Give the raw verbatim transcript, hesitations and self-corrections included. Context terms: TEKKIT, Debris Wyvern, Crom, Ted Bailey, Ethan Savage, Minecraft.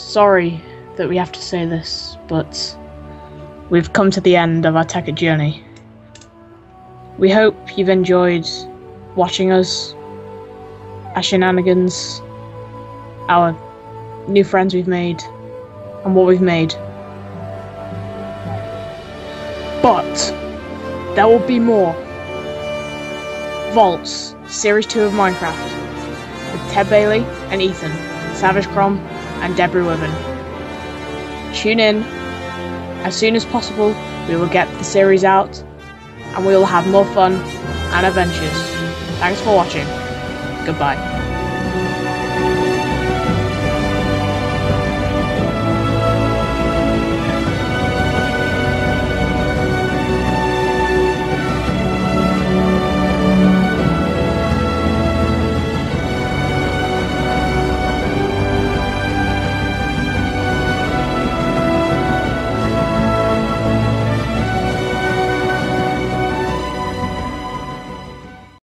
sorry that we have to say this, but we've come to the end of our Tekka journey. We hope you've enjoyed watching us, our shenanigans, our new friends we've made, and what we've made. But there will be more. Vaults, Series two of Minecraft, with Ted Bailey and Ethan, Savage, Crom, and Debris Wyvern. Tune in. As soon as possible, we will get the series out, and we will have more fun and adventures. Thanks for watching. Goodbye.